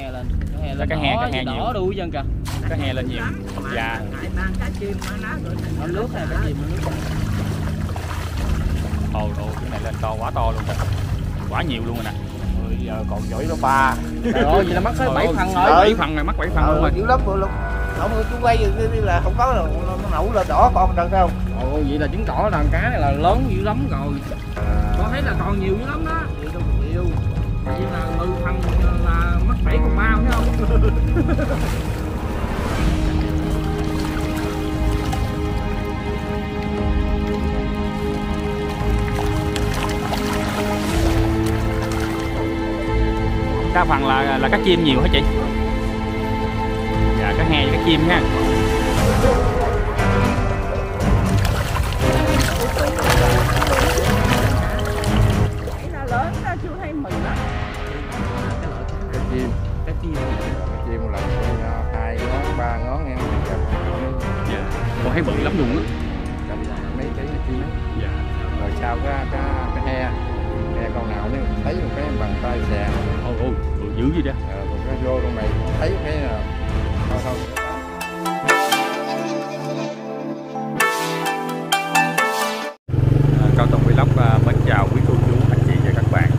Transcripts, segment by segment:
hè lên, cá hè đỏ đủ dân kìa, cá hè lên nhiều. Dạ. Cá chim nó lướt hay cá chim nó lướt. Ồ, đồ cái này lên to quá, to luôn kìa. Quá nhiều luôn rồi nè. Rồi giờ còn giỏi nó 3. Trời ơi, vậy là mất hết 7 phần rồi. 7 phần này mất 7 phần luôn rồi. Dữ lắm luôn. Không chú quay đi là không có nó nổ lên đỏ con đằng đâu. Ồ, vậy là trứng đỏ đàn cá này là lớn dữ lắm rồi. Có thấy là còn nhiều dữ lắm đó. Vậy là từ phần là mất 7,3 phải không? Đa phần là cá chim nhiều hả chị? Dạ, cá he cá chim ha. Chim một lần 2 ngón, 3 ngón em. Dạ. Con thấy bự lắm luôn á. Mấy cái chim. Dạ. Rồi sau cái he con nào nếu thấy một cái bằng tay xè. Ôi dữ gì đó. Một cái vô trong này thấy cái nào. Thôi. Cao Tùng Vlog mến chào quý cô chú anh chị và các bạn.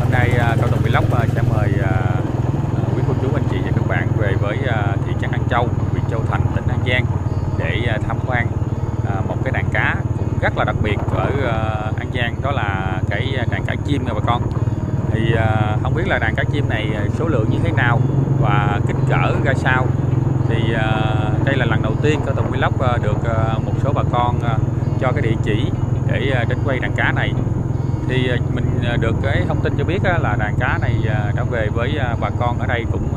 Hôm nay Cao Tùng Vlog sẽ mời với thị trấn An Châu, huyện Châu Thành, tỉnh An Giang để tham quan một cái đàn cá cũng rất là đặc biệt ở An Giang, đó là cái đàn cá chim nha bà con. Thì không biết là đàn cá chim này số lượng như thế nào và kích cỡ ra sao. Thì đây là lần đầu tiên Cao Tùng Vlog được một số bà con cho cái địa chỉ để đến quay đàn cá này. Thì mình được cái thông tin cho biết là đàn cá này đã về với bà con ở đây cũng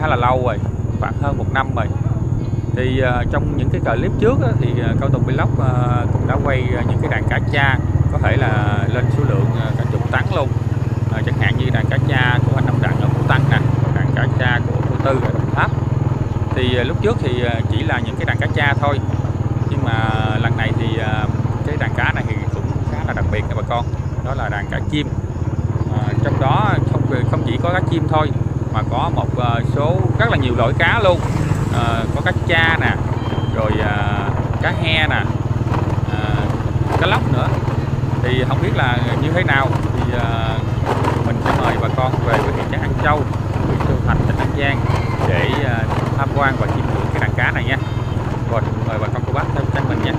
khá là lâu rồi, khoảng hơn 1 năm rồi. Thì trong những cái clip trước thì Cao Tùng Vlog cũng đã quay những cái đàn cá cha có thể là lên số lượng cả chục tấn luôn, chẳng hạn như đàn cá cha của anh Năm Đặng ở Phú Tân nè, đàn cá cha của Phú Tư ở Đồng Tháp. Thì lúc trước thì chỉ là những cái đàn cá cha thôi, nhưng mà lần này thì cái đàn cá này thì cũng khá là đặc biệt các bà con, đó là đàn cá chim. Trong đó không chỉ có cá chim thôi mà có một số rất là nhiều loại cá luôn, có cá cha nè, rồi cá he nè, cá lóc nữa. Thì không biết là như thế nào thì mình sẽ mời bà con về với thị trấn An Châu, huyện Châu Thành, tỉnh An Giang để tham quan và chiêm ngưỡng cái đàn cá này nha. Rồi mời bà con cô bác theo chân mình nha.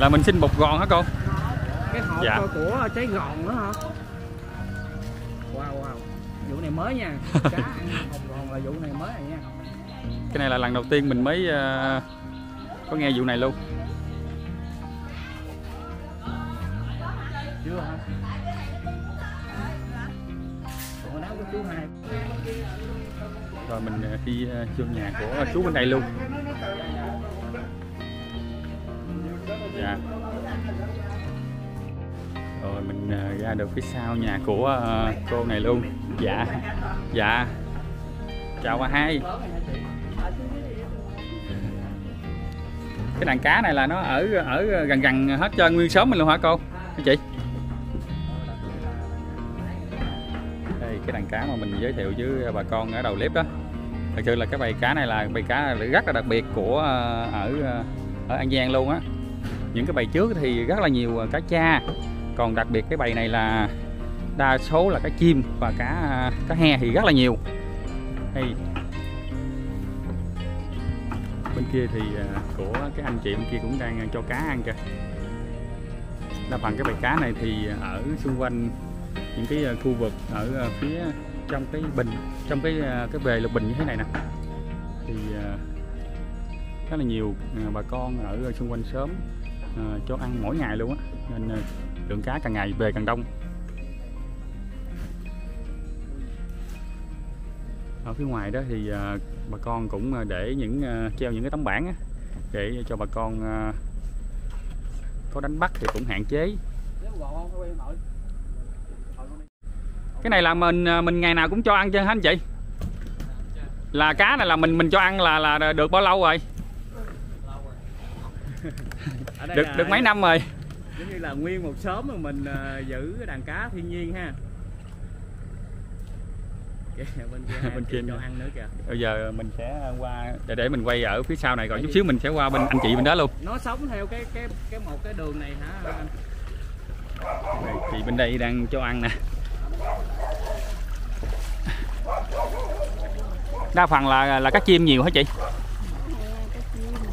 Là mình xin bột gòn hả cô? Cái hộp dạ. Của trái gòn nữa hả? Wow, vụ này mới nha. Cá ăn bột gòn là vụ này mới này nha. Cái này là lần đầu tiên mình mới có nghe vụ này luôn. Chưa hả? Rồi mình đi vô nhà của chú bên đây luôn. Dạ. Rồi mình ra được phía sau nhà của cô này luôn. Dạ. Dạ. Chào bà hai. Cái đàn cá này là nó ở gần hết trơn nguyên xóm mình luôn hả cô? Hả chị? Đây cái đàn cá mà mình giới thiệu với bà con ở đầu clip đó. Thật sự là cái bầy cá này là bầy cá rất là đặc biệt của ở An Giang luôn á. Những cái bầy trước thì rất là nhiều cá cha, còn đặc biệt cái bầy này là đa số là cá chim và cá he thì rất là nhiều. Đây. Bên kia thì của cái anh chị bên kia cũng đang cho cá ăn kìa. Đa phần cái bầy cá này thì ở xung quanh những cái khu vực ở phía trong cái bình, trong cái bề lục bình như thế này nè. thì khá là nhiều bà con ở xung quanh xóm cho ăn mỗi ngày luôn á, nên lượng cá càng ngày về càng đông. Ở phía ngoài đó thì bà con cũng để treo những cái tấm bảng á, để cho bà con có đánh bắt thì cũng hạn chế. Cái này là mình ngày nào cũng cho ăn chứ hả anh chị? Là cá này là mình cho ăn là được bao lâu rồi? Được mấy năm rồi? Giống như là nguyên một xóm mà mình giữ đàn cá thiên nhiên ha. Bên kia cho ăn nữa kìa. Bây giờ mình sẽ qua để mình quay ở phía sau này, còn chút xíu mình sẽ qua bên anh chị bên đó luôn. Nó sống theo một cái đường này hả anh? Chị bên đây đang cho ăn nè. Đa phần là cá chim nhiều hả chị?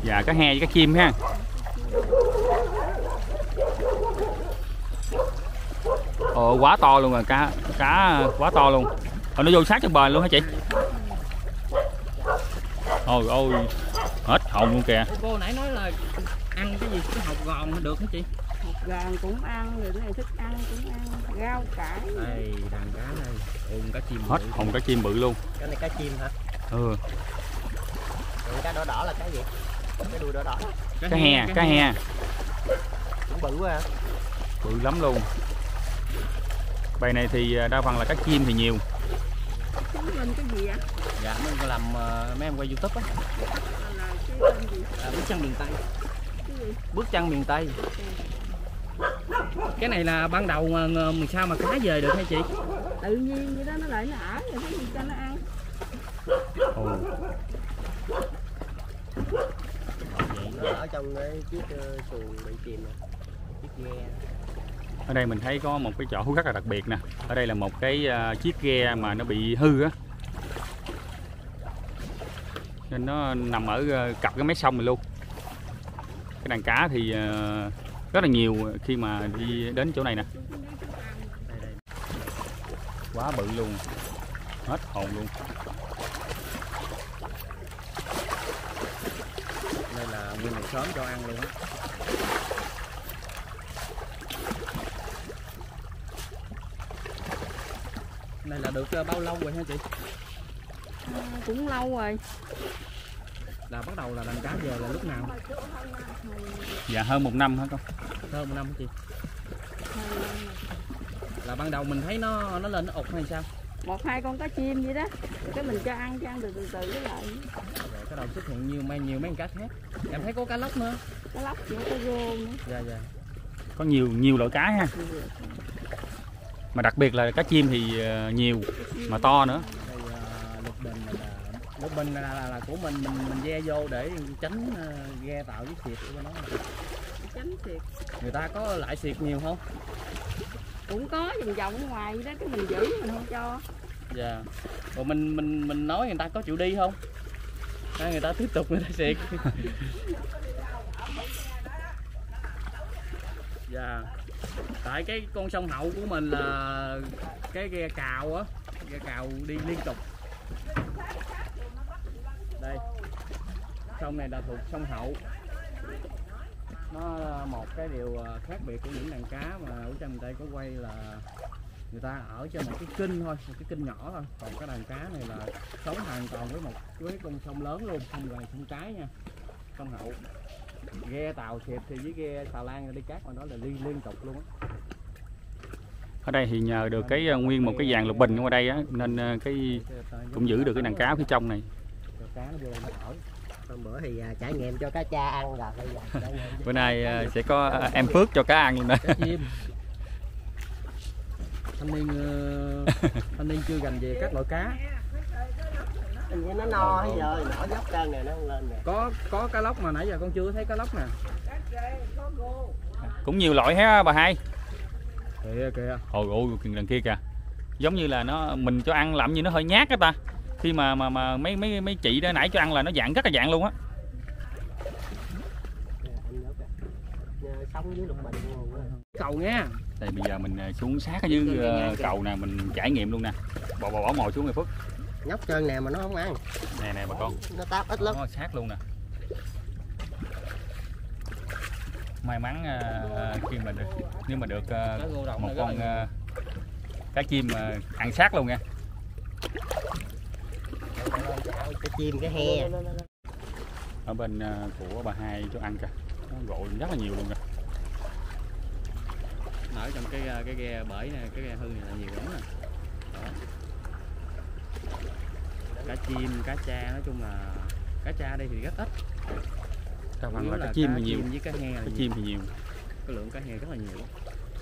Dạ, cá he với cá chim ha. Ồ, quá to luôn rồi, cá quá to luôn. Ồ, nó vô sát trong bờ luôn hả chị? Ôi ôi, hết hồn luôn kìa. Cô nãy nói là ăn cái gì, cái hột gòn nó được hả chị? Hột gòn cũng ăn, rồi cái này thích ăn cũng ăn, rau cải. Đây, đàn cá này, ôm cá chim bự. Hết hồn cá chim bự luôn. Cái này cá chim hả? Ừ. Rồi cá đỏ đỏ là cái gì? Cái đuôi đỏ đỏ. Cá he. Cũng bự quá hả? Bự lắm luôn. Bài này thì đa phần là cá chim thì nhiều. Lên cái gì ạ? Dạ, mình làm mấy em quay YouTube á. Bước chân miền Tây. Bước chân miền Tây. Cái này là ban đầu mà mình sao mà cá về được hả chị? Tự nhiên vậy đó, nó lại nó ở rồi cái gì cho nó ăn. Ồ. Nó ở trong cái chiếc xuồng bị chìm nè. Chiếc ghe. Ở đây mình thấy có một cái chỗ rất là đặc biệt nè. Ở đây là một cái chiếc ghe mà nó bị hư á, nên nó nằm ở cặp cái mé sông này luôn. Cái đàn cá thì rất là nhiều khi mà đi đến chỗ này nè. Quá bự luôn, hết hồn luôn. Đây là nguyên một xóm cho ăn luôn á. Này là được bao lâu rồi hả chị? À, cũng lâu rồi. Là bắt đầu là đàn cá về là lúc nào? Dạ hơn một năm hả con? Hơn một năm chị. Là ban đầu mình thấy nó lên nó ụt hay sao? Một hai con cá chim vậy đó. Cái mình cho ăn từ từ với lại. Rồi cái đầu xuất hiện nhiều mấy con cá khác. Em thấy có cá lóc nữa. Cá lóc nữa, có rô nữa. Dạ. Có nhiều loại cá ha. Mà đặc biệt là cá chim thì nhiều mà to nữa. Lục bình là của mình ve vô để tránh ghe tạo với xiệt của nó. Tránh xiệt. Người ta có lại xiệt nhiều không? Cũng có vòng ở ngoài đó, cái mình giữ mình không cho. Dạ. Yeah. Rồi mình nói người ta có chịu đi không? Hay người ta tiếp tục người ta xiệt. Dạ. Yeah. Tại cái con sông Hậu của mình là cái ghe cào á, ghe cào đi liên tục. Đây, sông này là thuộc sông Hậu. Nó một cái điều khác biệt của những đàn cá mà ở trong đây có quay là người ta ở trên một cái kênh thôi, một cái kênh nhỏ thôi. Còn cái đàn cá này là sống hoàn toàn với con sông lớn luôn, không gần sông cái nha, sông Hậu. Ghe tàu thiệp thì với ghe xà lan đi cát mà đó là liên tục luôn á. Ở đây thì nhờ được cái nguyên một cái dàn lục bình ở đây á, nên cái cũng giữ được cái đàn cá phía trong này. Bữa thì trải nghiệm cho cá cha ăn là bữa nay sẽ có em Phước cho cá ăn luôn đó. Thanh niên chưa gành về các loại cá. Nó no hết rồi, nó dốc cân này nó không lên nè. Có cá lóc mà nãy giờ con chưa thấy cá lóc nè. Cũng nhiều loại ha bà Hai. Kìa. Ôi đằng kia kìa. Giống như là nó mình cho ăn làm như nó hơi nhát á ta. Khi mà mấy chị đó nãy cho ăn là nó dạng rất là dạng luôn á. Cầu nha. Đây bây giờ mình xuống sát ở dưới cầu nè, mình trải nghiệm luôn nè. Bỏ mồi xuống rồi Phước. nhóc trơn nè mà nó không ăn. Nè nè bà con, nó táp ít lắm. Nó sát luôn nè. May mắn kim là được. Nếu mà được một con cá chim mà ăn sát luôn nha. Cái chim cái he. Ở bên của bà hai cho ăn kìa. Nó rội rất là nhiều luôn kìa. Ở trong cái ghe bể này, cái ghe hư này là nhiều lắm nè. Cá chim, cá cha, nói chung là cá cha đây thì rất ít. Tao bằng là cá chim thì nhiều, với cá he là cá chim thì nhiều. Cái lượng cá he rất là nhiều.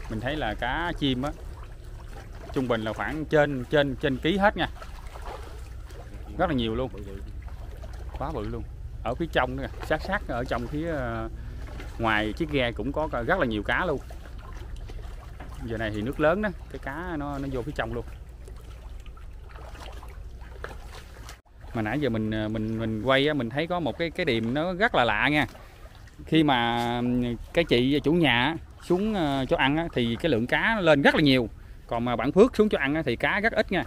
Mình thấy là cá chim á trung bình là khoảng trên ký hết nha. Rất là nhiều luôn. Quá bự luôn. Ở phía trong nữa, sát ở trong phía ngoài chiếc ghe cũng có rất là nhiều cá luôn. Giờ này thì nước lớn đó, cái cá nó vô phía trong luôn. Mà nãy giờ mình quay á, mình thấy có một cái điểm nó rất là lạ nha. Khi mà cái chị chủ nhà xuống cho ăn á, thì cái lượng cá lên rất là nhiều. Còn mà bạn Phước xuống cho ăn á, thì cá rất ít nha.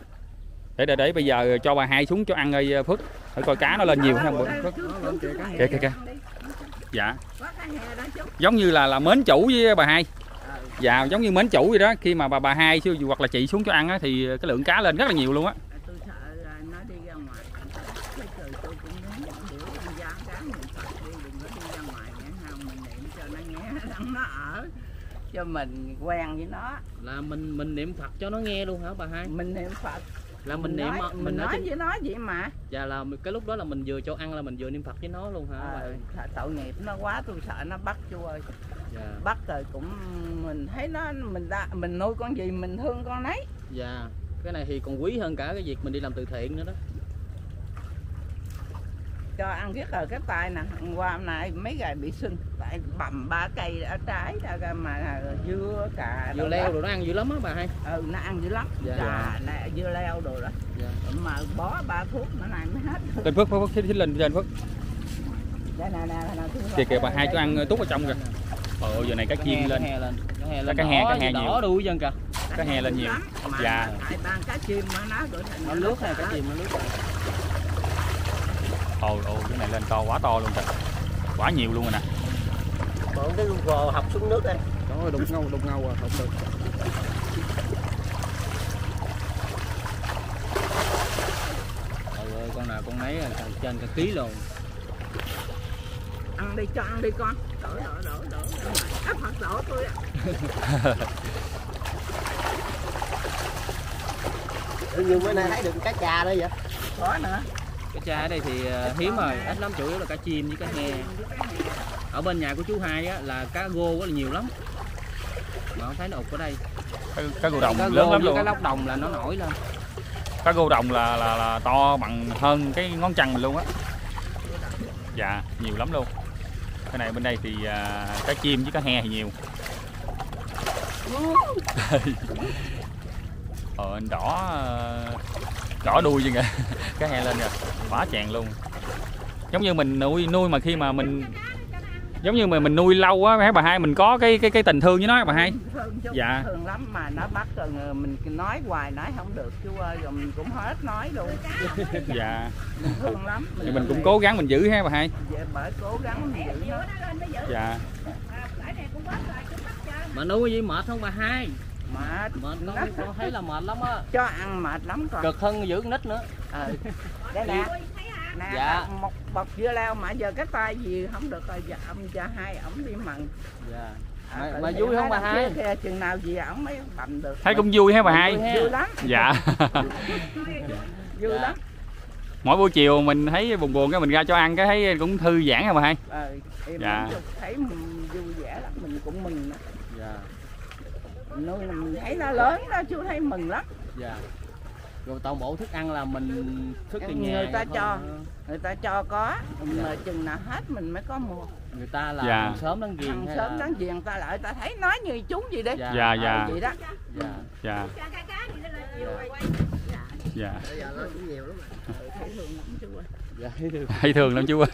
Để bây giờ cho bà hai xuống cho ăn ơi Phước. Thử coi cá nó lên nhiều không Phước. Kìa. Dạ. Giống như là mến chủ với bà hai. Dạ giống như mến chủ vậy đó, khi mà bà hai hoặc là chị xuống cho ăn á, thì cái lượng cá lên rất là nhiều luôn á. Tôi sợ là nó đi ra ngoài. Tôi cũng muốn cá mình đừng có đi ra ngoài mình niệm cho nó nghe nó ở cho mình quen với nó. Là mình niệm Phật cho nó nghe luôn hả bà hai? Mình niệm Phật. Là mình nói với nó vậy mà. Dạ là cái lúc đó là mình vừa cho ăn là mình vừa niệm Phật với nó luôn hả bà? Tội nghiệp nó quá, tôi sợ nó bắt chú ơi. Yeah. Bắt rồi cũng mình thấy nó mình nuôi con gì mình thương con nấy. Dạ. Yeah. Cái này thì còn quý hơn cả cái việc mình đi làm từ thiện nữa đó. Cho ăn riết rồi cái tay nè, hôm nay mấy ngày bị sưng, tại bầm ba cây ở trái ra mà dưa cà dưa leo rồi nó ăn dữ lắm á bà hai. Ừ nó ăn dữ lắm. Yeah. Cà nè, dưa leo đồ đó. Yeah. Mà bó 3 thuốc nữa này mới hết. Lên Phước xích lên trên Phước. Kìa bà hai cho ăn tút ở trong kìa. Giờ này cá chim lên. Cá he đỏ đuôi dân kìa. Cá he lên nhiều. Dạ. Ban cá chim nó lướt này, cá chim nó lướt. Cái này lên to quá, to luôn kìa. Quá nhiều luôn rồi nè. Bự cái Google học xuống nước đây. Trời ơi đục ngâu rồi, không được. Trời ơi con nào con nấy trên cả ký luôn. Ăn đi cho ăn đi con. Đổ. Áp mặt đổ tôi ạ. Tự nhiên bữa nay thấy được cá cha đó vậy. Có nữa. Cá cha ở đây thì hiếm rồi, ít lắm, chủ yếu là cá chim với cá he. Ở bên nhà của chú hai á là cá gô rất là nhiều lắm. Mà không thấy nó ụt ở đây. Cá gô đồng lớn lắm luôn. Cá lóc đồng là nó nổi lên. Cá gô đồng là to bằng hơn cái ngón chân mình luôn á. Dạ, nhiều lắm luôn. Cái này bên đây thì cá chim với cá he thì nhiều. Anh đỏ đuôi vậy kìa. Cá he lên rồi, quá chàng luôn. Giống như mình nuôi mà khi mà mình giống như mà mình nuôi lâu á bà hai, mình có cái tình thương với nó bà hai. Dạ. Thương lắm mà nó bắt rồi mình nói hoài nói không được chú ơi, rồi mình cũng hết nói luôn. Dạ. Mình thương lắm. Thì mình cũng cố gắng mình giữ ha bà hai. Dạ bởi cố gắng mình giữ nó. Dạ. Mà nuôi gì mệt không bà hai? Mệt lắm, con thấy là mệt lắm á. Cho ăn mệt lắm con. Cực hơn giữ con nít nữa. Đây nè. Nè, dạ. Một bọc dưa leo mà giờ cái tay gì không được rồi, giờ ông cha hai ổng đi mần. Dạ. Mà vui không bà hai? Chừng nào gì ổng mới bầm được. Thấy cũng vui hả bà hai? Vui lắm. Dạ. Vui lắm. Mỗi buổi chiều mình thấy buồn cái mình ra cho ăn cái thấy cũng thư giãn hả bà hai? Dạ. Thấy vui vẻ lắm, mình cũng mừng. Dạ. Nuôi mình thấy nó lớn đó chú thấy mừng lắm. Dạ. Rồi toàn bộ thức ăn là mình thức từ nhà người ta cho có mà chừng nào hết mình mới có mua. Người ta là ăn sớm láng giềng ta lại ta thấy nói như chú gì đi. Dạ. Vậy đó. Dạ. Dạ. Bây giờ nó cũng nhiều lắm mà. Thấy thương lắm chú ơi. Dạ, thấy thương lắm chú ơi.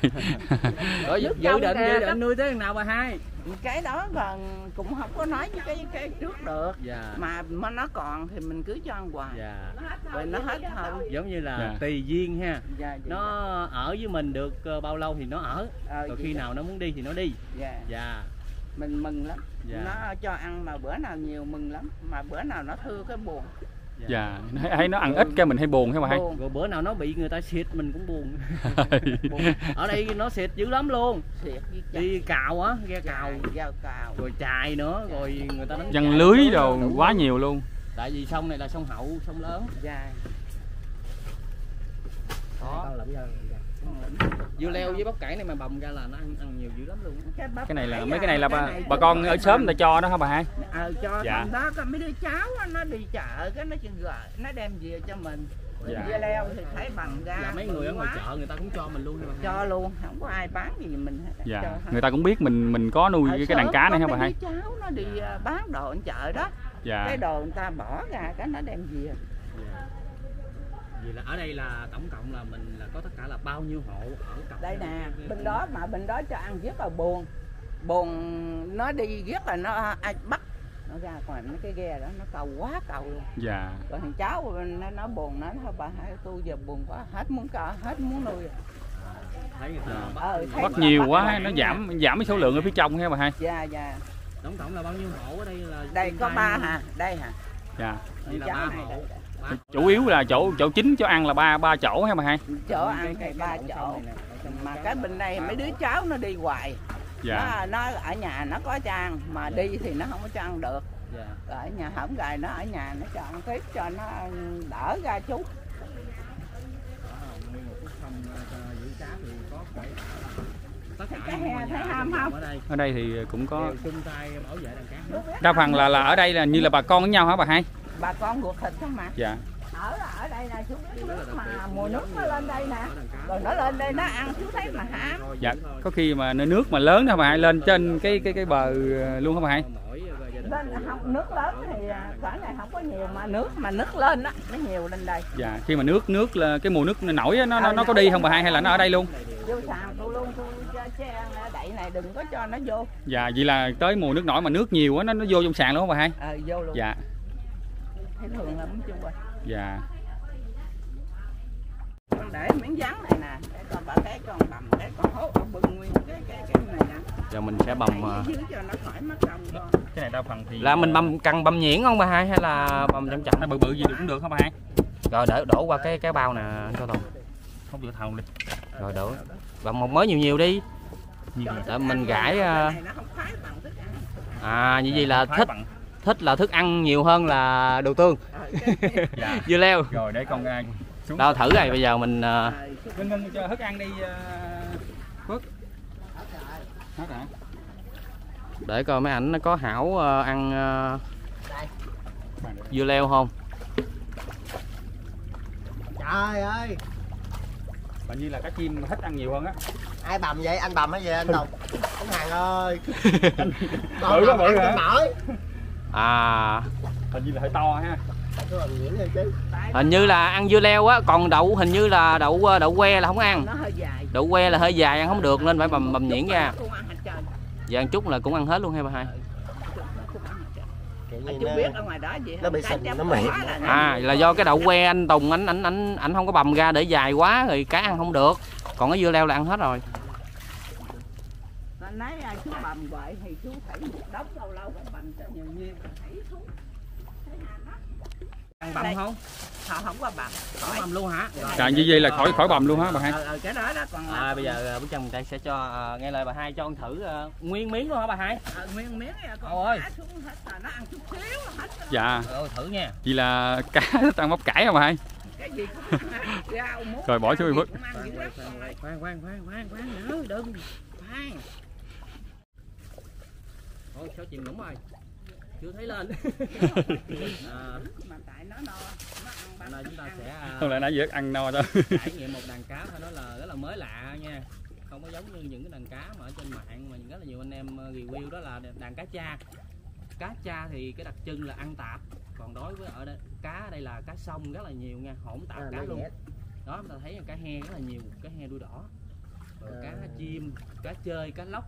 Ở giúp dự định nuôi tới nào bà hai? Cái đó còn cũng không có nói với cái trước được. Dạ. Mà nó còn thì mình cứ cho ăn hoài. Dạ. Rồi nó hết hơn. Giống như là dạ, tùy duyên ha. Dạ, nó ở với mình được bao lâu thì nó ở. Rồi khi nào nó muốn đi thì nó đi. Dạ. Dạ. Mình mừng lắm. Dạ. Nó cho ăn mà bữa nào nhiều mừng lắm, mà bữa nào nó thưa cái buồn. Dạ, hay nó ăn ít cái mình hay buồn hả bà hai? Rồi bữa nào nó bị người ta xịt mình cũng buồn. Ở đây nó xịt dữ lắm luôn. Đi cào á, ghe cào, rồi chài nữa, rồi người ta đánh giăng lưới rồi quá nhiều luôn. Tại vì sông này là sông Hậu, sông lớn. Dạ. Đó. Dưa leo với bắp cải này mà bồng ra là nó ăn nhiều dữ lắm luôn. Cái này là mấy cái này là bà con ở sớm người ta cho đó hả bà hai? Cho dạ, đó mấy đứa cháu nó đi chợ cái nó chừng rồi nó đem về cho mình. Dạ. Dưa leo thì thấy bằng ra. Là mấy người ở ngoài chợ người ta cũng cho mình luôn hả bà hai? Cho luôn, không có ai bán gì mình hết. Dạ. Cho, người ta cũng biết mình có nuôi cái đàn cá này hả bà hai? Mấy đứa cháu nó đi bán đồ ở chợ đó. Dạ. Cái đồ người ta bỏ ra cái nó đem về. Dạ. Vì là ở đây là tổng cộng là mình là có tất cả là bao nhiêu hộ ở cộng đây nè, bên đó mà bên đó cho ăn giết là buồn, buồn nó đi giết là nó bắt nó ra ngoài mấy cái ghe đó nó cầu quá cầu luôn. Dạ. Còn thằng cháu nó buồn nó thôi bà hai tôi giờ buồn quá hết muốn nuôi rồi. Thấy người ta bắt nhiều quá nó giảm cái số lượng ở phía trong ha bà hai. Dạ dạ. Tổng cộng là bao nhiêu hộ ở đây là đây có 3 hả? Đây hả? Dạ. Đây là 3 hộ. Chủ yếu là chỗ chính chỗ ăn là ba chỗ hả bà hai? Chỗ ăn thì 3 chỗ. Mà cái bên đây mấy đứa cháu nó đi hoài. Dạ. Nó ở nhà nó có cho ăn mà đi thì nó không có cho ăn được. Dạ. Ở nhà hổng gài nó ở nhà nó cho ăn tiếp cho nó đỡ ra chú. Ở đây thì cũng có đa phần là ở đây là như là bà con với nhau hả bà hai? Bà con ruột thịt không mà. Dạ. Ở đây nè chú biết nước mà mùa nước nó lên đây nè. Rồi nó lên đây nó ăn chú thấy mà hả? Dạ. Có khi mà nước mà lớn hả bà hai? Lên trên cái bờ luôn hả bà hai? Nước lớn thì cỡ này không có nhiều mà nước lên đó nó nhiều lên đây. Dạ. Khi mà nước là cái mùa nước nổi á nó có đi không bà hai hay là nó ở đây luôn? Vô sàn tôi luôn tôi che đậy này đừng có cho nó vô. Dạ. Vậy là tới mùa nước nổi mà nước nhiều á nó vô trong sàn luôn hả bà hai? Vô luôn. Dạ. Thường lắm chú ơi. Dạ. Con để miếng dán này nè, để con bả cái con bầm cái con hốt con bưng nguyên cái này nè. Giờ mình sẽ bầm cho nó khỏi mất đồng con. Cái này đa phần thì là mình bầm cần bầm nhuyễn không bà hai hay là bầm chậm chậm nó bự bự gì cũng được không bà hai? Rồi để đổ qua cái bao nè cho Tùng. Không được thầu đi. Rồi đổ. Bầm một mới nhiều đi. Để mình gãi như vậy là thích là thức ăn nhiều hơn là đồ tương. Dạ. Dưa leo. Rồi để con xuống. Đâu thử này bây giờ mình Minh cho thức ăn đi Phước. Hết rồi. Để coi mấy ảnh nó có hảo ăn dưa leo không. Trời ơi. Hình như là cá chim thích ăn nhiều hơn á. Ai bầm vậy? Anh bầm hả về anh Tùng? Ông Hằng ơi. Bự quá bự hả? Hình như là hơi to ha. Hình như là ăn dưa leo á, còn đậu hình như là đậu que là không ăn. Đậu que là hơi dài ăn không được nên phải bầm nhuyễn ra. Dạ ăn chút là cũng ăn hết luôn ha bà hai. Nó bị sình nó mệt. Là do cái đậu que anh Tùng ảnh không có bầm ra để dài quá rồi cá ăn không được. Còn cái dưa leo là ăn hết rồi. Nãy chú bầm vậy thì chú phải một đống lâu bầm cho nhiều nhiều thấy thú. Ăn bầm không? Họ không có bầm. Khỏi bầm luôn hả? Dạ như vậy là khỏi bầm luôn hả bà hai? Cái đó đó còn bây giờ bữa chồng người ta sẽ cho nghe lời bà hai cho con thử nguyên miếng luôn hả bà hai? Nguyên miếng nha con. Ơi. Cá xuống hết là nó ăn chút xíu hết. Dạ. Rồi thử nha. Vậy là cá ăn bắp cải hả bà hai? Cái gì cũng ăn. Rau muống. Rồi bỏ xuống đi. Khoan nữa đừng. Khoan. Ôi sao chìm lũng rồi. Chưa thấy lên. Mà tại nó no. Nó ăn chúng ta sẽ không lẽ nãy giờ ăn no thôi. Trải nghiệm một đàn cá thôi đó là rất là mới lạ nha. Không có giống như những cái đàn cá mà ở trên mạng mà rất là nhiều anh em review đó là đàn cá cha. Cá cha thì cái đặc trưng là ăn tạp. Còn đối với ở đây, cá ở đây là cá sông rất là nhiều nha, hỗn tạp cá luôn. Đó, chúng ta thấy là cá he rất là nhiều, cá he đuôi đỏ, rồi cá chim, cá chơi, cá lóc,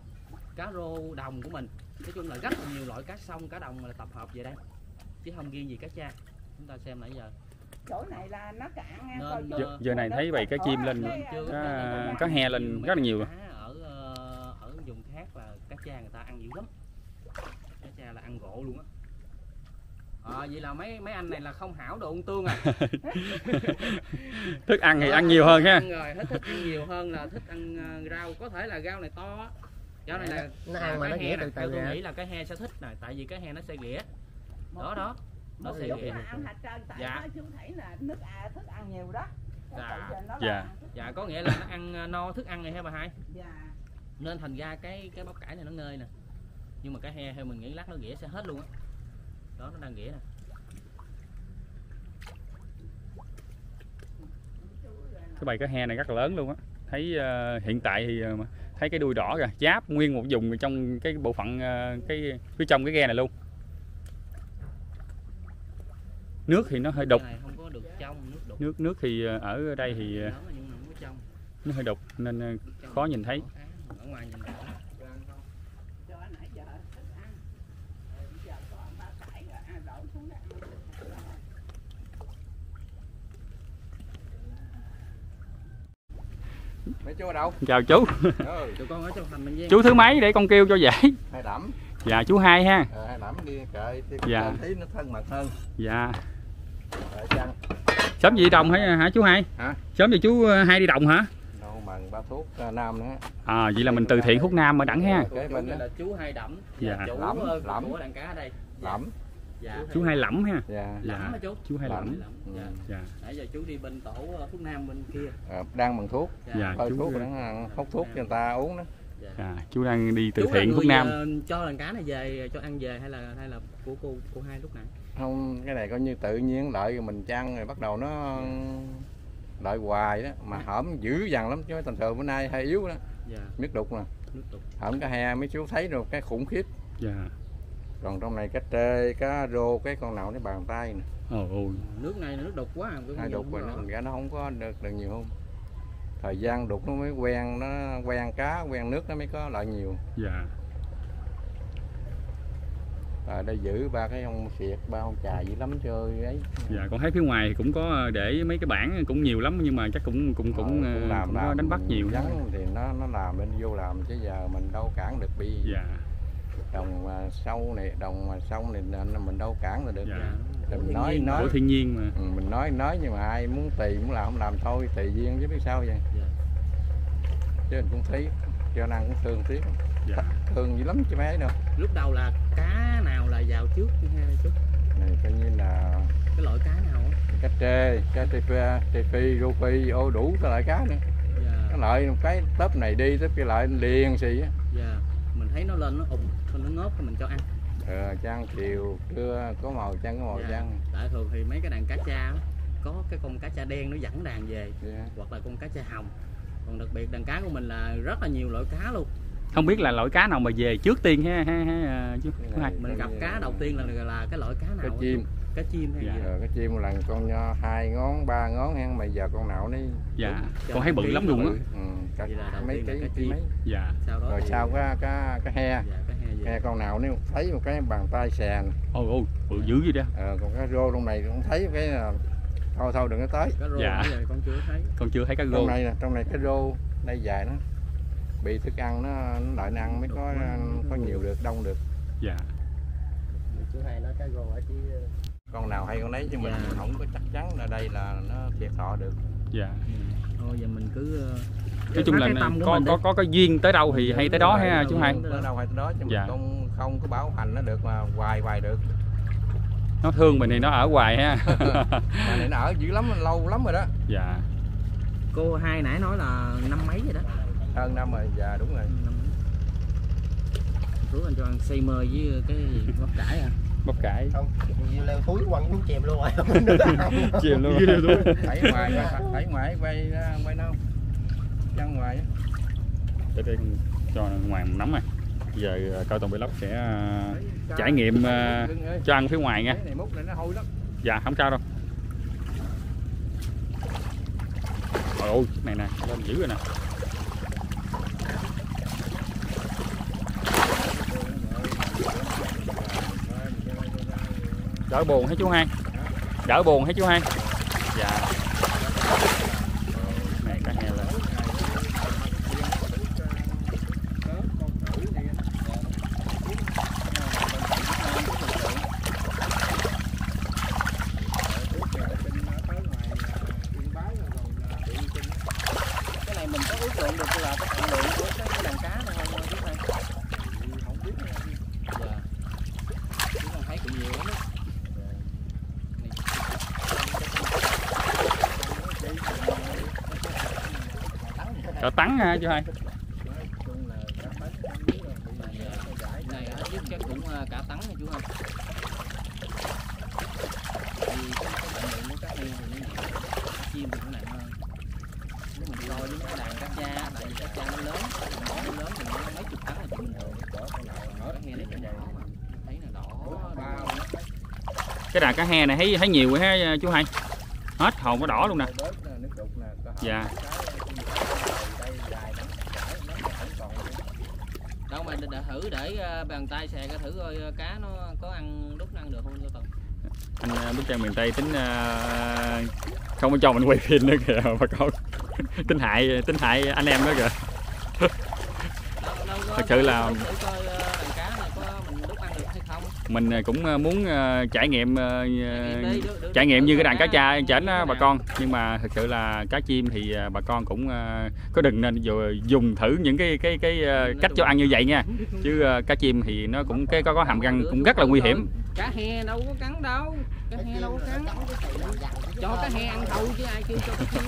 cá rô đồng của mình. Nói chung là rất là nhiều loại cá sông, cá đồng là tập hợp về đây, chứ không riêng gì cá cha. Chúng ta xem nãy giờ chỗ này là nó cạn giờ này thấy bầy cá chim lên, cá he lên rất là nhiều. Ở vùng khác là cá cha người ta ăn dữ lắm, cá cha là ăn gỗ luôn á. Vậy là mấy anh này là không hảo đồ ung tương à. Thức ăn thì ăn nhiều hơn ha. Rồi, thích ăn nhiều hơn là thích ăn rau, có thể là rau này to. Rau này là nó ăn mà nó ghẻ từ từ. Tôi nghĩ là cái he sẽ thích này, tại vì cái he nó sẽ ghẻ. Đó. Nó sẽ ghẻ. Dạ. Nó xuống thấy là nước thức ăn nhiều đó. Dạ, có nghĩa là nó ăn no thức ăn này ha bà Hai. Dạ. Nên thành ra cái bắp cải này nó ngơi nè. Nhưng mà cái he theo mình nghĩ lát nó ghẻ sẽ hết luôn á. Đó, nó đang ghẻ nè. Cái bầy cá he này rất là lớn luôn á. Thấy hiện tại thì thấy cái đuôi đỏ rồi, giáp nguyên một vùng trong cái bộ phận cái phía trong cái ghe này luôn. Nước thì nó hơi đục. Không có được trong, nước đục. Nước thì ở đây thì nó hơi đục nên khó nhìn thấy. Ở ngoài nhìn thấy. Chú đâu? Chào chú. Tụi con ở trong thành An Giang. Chú thứ mấy để con kêu cho dễ? Hai Đẩm. Dạ chú Hai ha. Hai Đẩm đi kệ dạ. Thấy nó thân mật hơn. Dạ. Sớm gì đồng hả chú Hai? Hả? Sớm gì chú Hai đi đồng hả? Đâu mà ba thuốc Nam nữa. Vậy là mình từ thiện Hút Nam ở đẳng ha. Cái mình là chú Hai Đẩm. Dạ. Chủ của đàn cá ở đây. Lẩm. Dạ. Chú Hai Lẩm ha. Dạ. Lẩm hả chú? Chú Hai Lẩm. Dạ. Nãy giờ chú đi bên tổ thuốc Nam bên kia. Đang bằng thuốc. Dạ. Chú thuốc đang hút thuốc cho người ta uống đó. Dạ. Chú đang đi từ thiện thuốc Nam. Cho đàn cá này về cho ăn về hay là của cô Hai lúc nãy? Không, cái này coi như tự nhiên đợi rồi mình chăn rồi bắt đầu nó đợi hoài đó mà hổm dữ dằn lắm chứ tầm thường bữa nay hơi yếu đó. Dạ. Nước đục nè. Nước đục. Hổm cá he mấy chú thấy rồi cái khủng khiếp. Dạ. Còn trong này cá trê, cá rô, cái con nào nó bàn tay nè. Nước này nước đục quá. Nó đục rồi, nó không có được nhiều không. Thời gian đục nó mới quen, nó quen cá, quen nước nó mới có lợi nhiều. Dạ. Ở đây giữ ba cái ông xiệt, ba ông chài dữ lắm chơi ấy. Dạ, con thấy phía ngoài cũng có để mấy cái bảng cũng nhiều lắm nhưng mà chắc cũng đánh bắt nhiều. Thì nó làm nên vô làm chứ giờ mình đâu cản được bị. Dạ. Đồng sông này mình đâu cản là được. Dạ. Mình nói của thiên nhiên mà. Mình nói nhưng mà ai muốn tùy muốn làm không làm thôi, tùy duyên chứ biết sao vậy. Dạ. Chứ mình cũng thấy cho năng cũng thương tiếc. Dạ. Thương dữ lắm chứ mấy đâu. Lúc đầu là cá nào là vào trước hay chút? Này coi như là cái loại cá nào á? Cá trê, cá trê phi, rô phi, đủ cái loại cá nữa. Dạ. Cái loại cái tớp này đi tớp kia lại liền xì á. Dạ. Mình thấy nó lên nó nó ngớp thì mình cho ăn. Cho ăn chiều trưa có màu chăn, có màu chăn. Dạ. Tại thường thì mấy cái đàn cá cha có cái con cá cha đen nó dẫn đàn về. Dạ. Hoặc là con cá cha hồng. Còn đặc biệt đàn cá của mình là rất là nhiều loại cá luôn. Không biết là loại cá nào mà về trước tiên ha chứ. Mình gặp cá đầu tiên là cái loại cá nào? Cá chim. Cá chim hay gì? Cá chim là con nho 2 ngón, 3 ngón hen, mà giờ con nào đi. Dạ. Con thấy bự lắm luôn á. Vậy là mấy cái chim. Dạ. Rồi sau cái he. He con nào nếu thấy một cái bàn tay xè. Ôi bự dữ vậy đó. Còn cá rô trong này cũng thấy cái thôi đừng có tới. Cá rô bây giờ con chưa thấy. Con chưa thấy cá rô. Trong này cái rô đây dài nó bị thức ăn nó lại ăn mới có nhiều được, đông được. Dạ. Chú Hai nói cá rô ở chứ con nào hay con lấy chứ mình không có chắc chắn là đây là nó thiệt thọ được. Dạ. Thôi giờ mình cứ nói chung là có cái duyên tới đâu thì hay tới đó ha chú Hai. Tới đâu hay tới đó chứ mình không có bảo hành nó được mà hoài được. Nó thương mình thì nó ở hoài ha. Này nó ở dữ lắm, lâu lắm rồi đó. Dạ. Cô Hai nãy nói là năm mấy rồi đó. Hơn năm rồi, dạ đúng rồi. Chú anh cho ăn xay mơ với cái bắp cải à? Bắp cải. Không, leo túi quăng xuống chìm luôn rồi. Chìm luôn. Thấy ngoài quay nâu. Ra ngoài. Để đây cho ngoài nóng này. giờ Cao Tùng Vlog sẽ trải nghiệm cho ăn phía ngoài nha. Dạ không sao đâu. Ôi cái này nè, lên dữ rồi nè. Đỡ buồn hả chú hai? Đỡ buồn hả chú hai? Dạ. Này cá heo lên. Cái này mình có ước lượng được là cái trọng lượng của cái đàn cá này không? Không biết. Dạ. Chúng ta thấy cũng nhiều lắm. Cỡ tắn ha chú hai. Này chắc cũng cả tắn nha chú hai. Thì cái lượng của cá heo thì nó chim thì nó nặng hơn. Nếu mình lo với cái đàn cá cha, tại vì cá cha nó lớn, nó lớn thì nó mấy chục tấn là chuyện bình thường. Thấy là đỏ. Cái đàn cá he này thấy nhiều quá ha chú hai. Hết hồn nó đỏ luôn nè. Dạ. Đâu mà để thử để bàn tay xè cái thử coi cá nó có ăn đút ăn được không cho Tùng. Anh Bức Trang miền Tây tính không có cho mình quay phim nữa kìa bà con. Tính hại anh em đó kìa. Thật sự là mình cũng muốn trải nghiệm như cái đàn cá cha chảnh bà con, nhưng mà thực sự là cá chim thì bà con cũng có đừng nên dùng thử những cái cách cho ăn như vậy nha, chứ cá chim thì nó cũng cái có hàm răng cũng rất là nguy hiểm. Cá he đâu có cắn đâu, cá he đâu có cắn, cho cá he ăn thâu chứ ai kêu cho cá chim.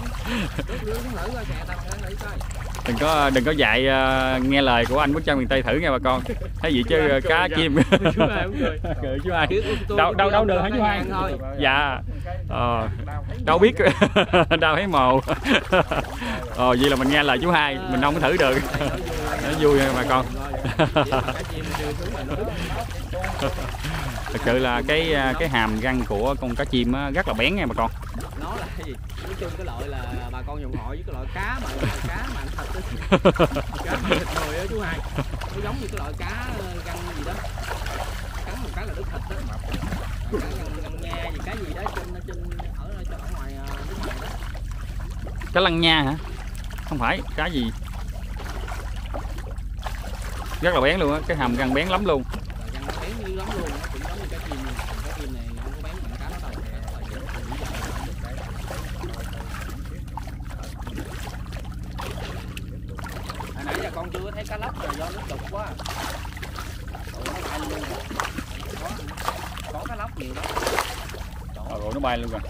Đừng có dạy nghe lời của anh Bức Trang miền Tây thử nha bà con. Thấy vậy chứ cá chim. Chú hai đâu được hả chú hai? Dạ. Đâu biết. Đâu thấy mồ. Vậy là mình nghe lời chú hai, mình không có thử được. Nó vui nha bà con. Thật sự là cái hàm răng của con cá chim rất là bén nha bà con. Nó là cái gì? Nói chung cái loại là bà con dùng hội với cái loại cá mà ăn thịt đó. Cá mà thịt người đó chú hai. Nó giống như cái loại cá răng gì đó. Cắn một cái là đứt thịt đó. Lăng nha gì cái gì đó trên ở ngoài nước ngoài đó. Cá lăng nha hả? Không phải, cá gì? Rất là bén luôn á, cái hàm răng bén lắm luôn. Răng bén như lắm luôn. Con chưa thấy cá lóc rồi do nước đục quá. Nó bay luôn rồi. Có cá lóc nhiều đó. Rồi nó bay luôn rồi.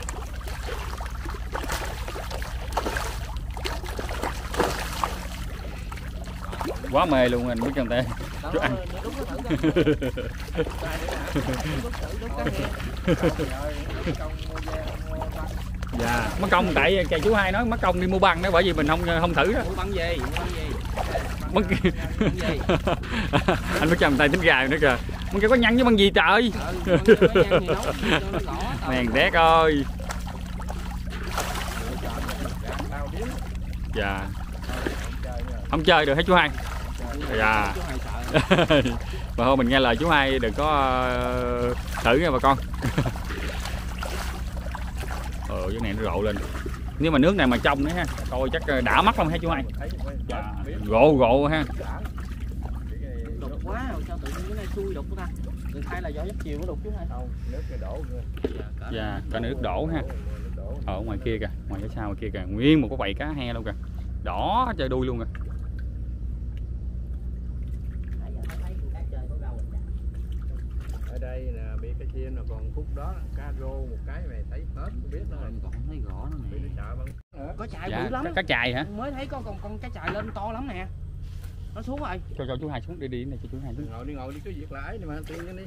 Quá mê luôn anh Bức Trang Tây. Chú ăn. Dạ, mất công tại chú hai nói mất công đi mua băng đó, bởi vì mình không thử đó. Mua băng gì? Mất... Anh Bức Trang miền Tây tính gài nữa kìa. Mất cái có nhăn với bằng gì trời. Nè đét ơi. Dạ. Không chơi được hả chú hai? Dạ. Mà thôi mình nghe lời chú hai đừng có thử nha bà con. Cái này nó rộ lên. Nếu mà nước này mà trong nữa ha, coi chắc đã mắt không hả chú hai? Dạ. Gộ ha. Đục quá rồi, sao tự nhiên cái này xui đục của ta. Được hay là gió giấc chiều nó đục chứ hai. Nước này đổ. Dạ, cả nước đổ ha. Ở ngoài kia kìa, ngoài phía sau ngoài kia kìa, nguyên một cái bầy cá he luôn kìa. Đỏ trời đuôi luôn rồi. Ở đây là bị cái chim là còn khúc đó cá rô một cái mày thấy hết không biết nữa, còn không thấy rõ nữa nè. Có chài dữ lắm. Cá chài hả? Mới thấy con cá chài lên to lắm nè. Nó xuống rồi. Cho chú hai xuống đi này, cho chú hai xuống. Ngồi đi cái việc lãi này mà tiền đi.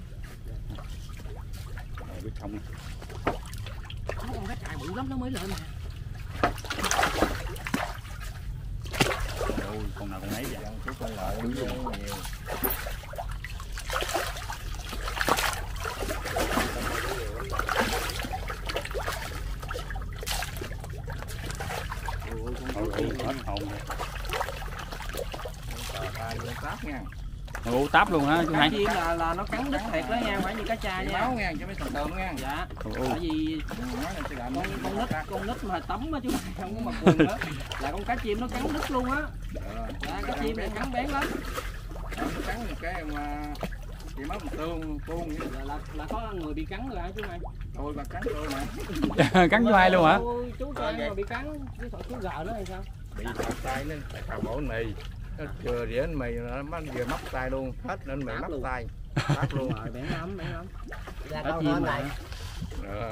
Rồi biết không. Con cá chài bự lắm nó mới lên nè. Ôi, con nào con nấy vậy? Con lại đúng luôn nhiều. táp nha. Ủa, táp luôn hả chú Hải? Chiên là nó cắn đứt thiệt đó nha, phải như cá tra nha. Máu nha, cho mấy thằng tượng nha. Dạ. Tại vì con nít mà tắm á chú Hải không có mặc quần á. Là con cá chim nó cắn đứt luôn á. Dạ, cá chim này cắn bén lắm. Nó cắn một cái mà thì mất một tương là có người bị cắn rồi hả chú Hai? Tôi mà cắn tôi mà. Cắn chú Hai luôn hả? Chú Hai mà bị cắn, cái sợi chú gờ nữa hay sao? Bị mắc tay nên tại cào bổ mì. Nó chừa rỉa mì nó vừa mắc tay luôn, hết nên mày mắc tay. Mắc luôn rồi, bẻ lắm, bẻ lắm. Ra con hên này.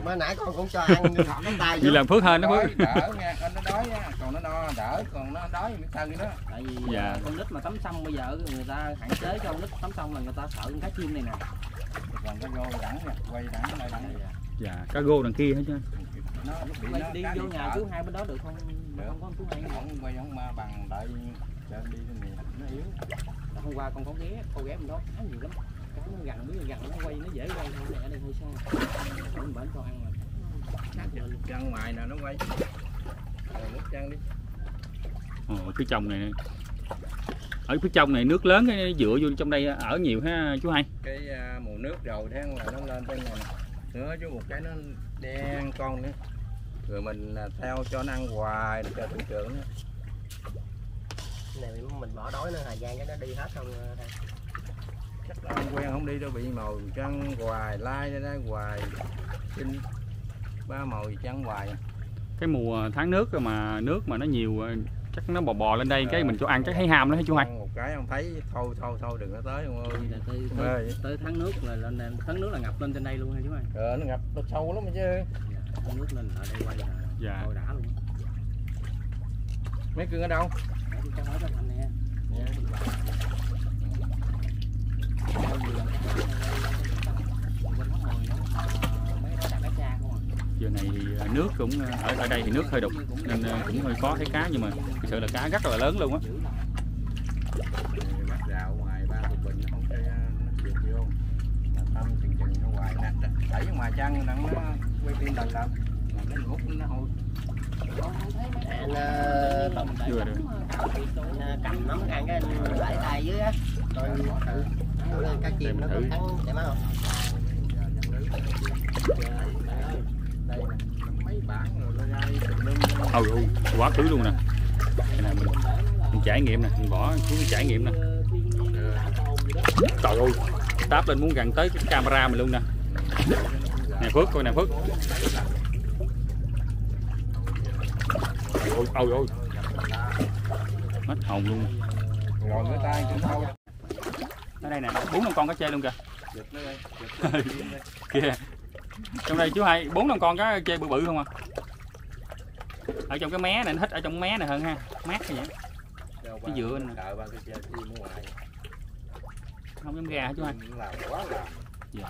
Mới nãy con cũng cho ăn nhưng thọ mắc tay. Vì làm phước hên nó phước. Đỡ nha, con nó đói á, còn nó no đỡ, còn nó đói miếng thân đó. Tại vì con nít mà tắm xong bây giờ người ta hạn chế cho con nít tắm xong là người ta sợ con cá chim này nè. Còn cá gô đẳng nè, quay đẳng lại đẳng này. Dạ, cá gô đằng kia hết chứ. Nó đi vô nhà chú Hai bên đó được không? Không có chú Hai không mà bằng đợi đi này nó yếu. Hôm qua con có ghé, cô ghé bên đó khá nhiều lắm. Cá nó gần biết gần nó quay nó dễ quay hơn mẹ đây hơi sao. Con bển con ăn rồi. Chân ngoài nè nó quay. Rồi múc chân đi. Ồ cái chồng này. Ở phía trong này nước lớn cái dựa vô trong đây ở nhiều ha chú Hai. Cái mùa nước rồi thế là nó lên trên này nữa chứ một cái nó đen con nữa. Rồi mình theo cho nó ăn hoài cho tụi trưởng nữa. Này mình bỏ đói nó thời gian cho nó đi hết không thầy? Chắc là ông quen không đi đâu bị mồi trăng hoài, lai ra hoài, xin ba mồi trăng hoài. Cái mùa tháng nước rồi mà nước mà nó nhiều chắc nó bò lên đây cái mình cho ăn chắc thấy ham đó hả chú Hai? Một cái ông thấy thôi đừng có tới ông ơi. Tới tháng nước là lên tháng nước là ngập lên trên đây luôn hả chú Hai? Nó ngập nó sâu lắm chứ. Tháng nước lên ở đây quay là thôi đã luôn. Mấy cưng ở đâu? Giờ này nước cũng ở đây thì nước hơi đục nên cũng hơi khó thấy cá nhưng mà thực sự là cá rất là lớn luôn á. Anh cầm nắm ăn cái anh lại tay dưới á. Rồi thử cá chim nó có cắn chảy máu không? Ừ, quá khứ luôn nè. Cái này mình trải nghiệm nè, mình bỏ xuống trải nghiệm nè. Trời ơi, táp lên muốn gần tới cái camera mình luôn nè. Nè Phước, coi nè Phước. Ôi ôi. Hết hồn luôn. Rồi cái tay cũng thôi. Ở đây nè, 4 con cá chê luôn kìa. Kìa. Trong đây chú Hai 4 con cá chê bự bự không à? Ở trong cái mé này nó thích ở trong mé này hơn ha, mát vậy. Cái dựa nè. Không dám ra hả chú Hai? Dạ.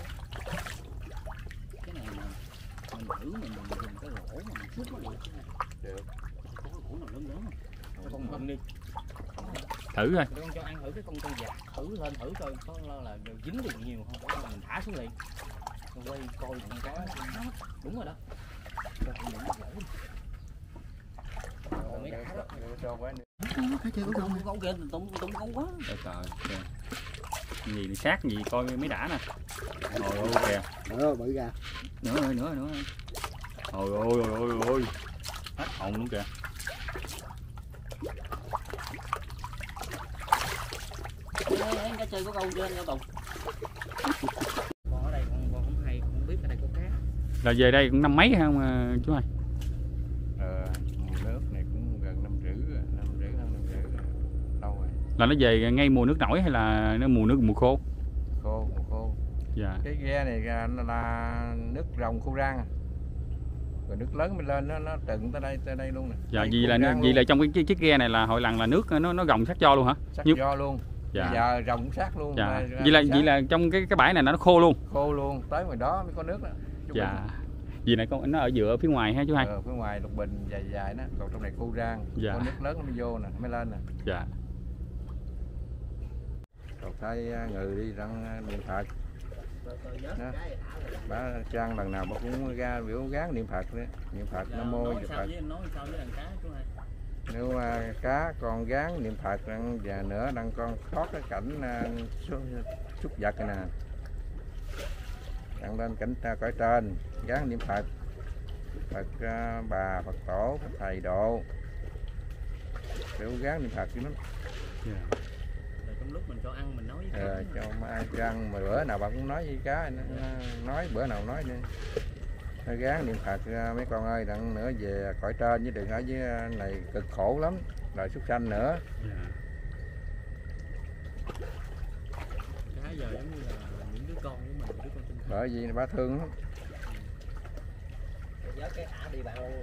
Cái này mà mình thử mình dùng cái rổ mà mình xúc nó được. Thử thôi. Cho ăn thử cái con tôm giặt, thử lên thử coi có là dính được nhiều không, mình thả xuống liền. Mình quay coi mình có đúng rồi đó. Gì sát gì coi mới đã nè. Ôi kìa. Nữa bự ra. Nữa. Ôi. Hết hồn luôn kìa. Cá chơi có câu trên nha Tùng. Ở đây con không hay, không biết ở đây có cá. Là về đây cũng năm mấy hả mà chú Hai? Mùa nước này cũng gần 5 rưỡi lâu rồi. Là nó về ngay mùa nước nổi hay là nó mùa khô? Mùa khô. Dạ. Cái ghe này là nước rồng khô rang. Rồi nước lớn mới lên nó trừng tới đây luôn nè. Dạ vì là trong cái chiếc ghe này là hồi lần là nước nó gồng sát cho luôn hả? Sát cho luôn. Dạ. Bây giờ rồng cũng sát luôn. Dạ. Vậy là trong cái bãi này nó khô luôn. Tới ngoài đó mới có nước đó. Dạ. Vì này con nó ở giữa phía ngoài ha chú Hai. Phía ngoài lục bình dài đó, còn trong này khô rang. Dạ. Có nước lớn nó mới vô nè, mới lên nè. Dạ. Rồi thấy người đi răng niệm Phật. Đó. Bả Trang lần nào bả cũng ra biểu gán niệm Phật đó. Niệm Phật Nam Mô Phật. Nói sao với đàn cá chú Hai? Nếu cá con gán niệm Phật và nữa đang con thoát cái cảnh súc vật này nè, đang lên cảnh cõi trên gán niệm Phật, bà, Phật tổ, Phật thầy độ, kiểu gán niệm Phật chứ lắm. Trong lúc mình cho ăn mình nói với cá cho ăn răng, mà bữa nào bà cũng nói với cá, nói bữa nào nói đi. Gán niệm Phật mấy con ơi, đặng nữa về cõi trên với đừng ở dưới này cực khổ lắm, rồi súc sanh nữa. Cá giờ giống như là những đứa con của mình, đứa con tinh thần. Bởi vì bà thương lắm. Vớt cái thả đi bạn ơi,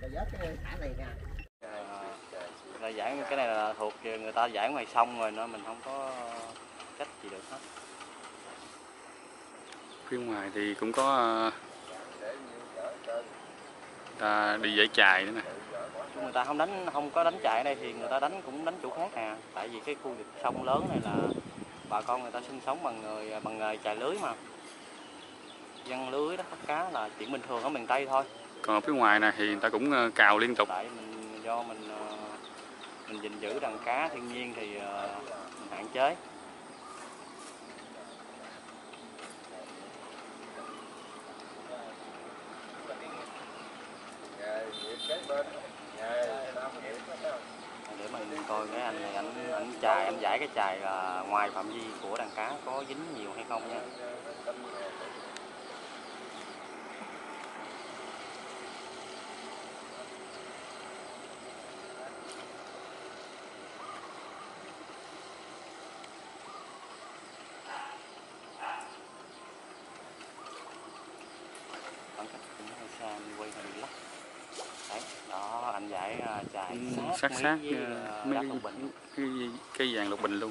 vớt cái thả này nè. Là giảng cái này là thuộc người ta giảng ngoài sông rồi, nên mình không có cách gì được hết. Phía ngoài thì cũng có ta đi giải chài nữa nè. Người ta không có đánh chài ở đây thì người ta đánh cũng đánh chỗ khác nè. Tại vì cái khu vực sông lớn này là bà con người ta sinh sống bằng nghề chài lưới mà. Giăng lưới đó, bắt cá là chuyện bình thường ở miền Tây thôi. Còn ở phía ngoài này thì người ta cũng cào liên tục. Tại do mình gìn giữ đàn cá thiên nhiên thì mình hạn chế. Để mình coi cái anh này anh chài, anh giải cái chài là ngoài phạm vi của đàn cá có dính nhiều hay không nha. Anh giải chài sát mấy cây vàng lục bình luôn.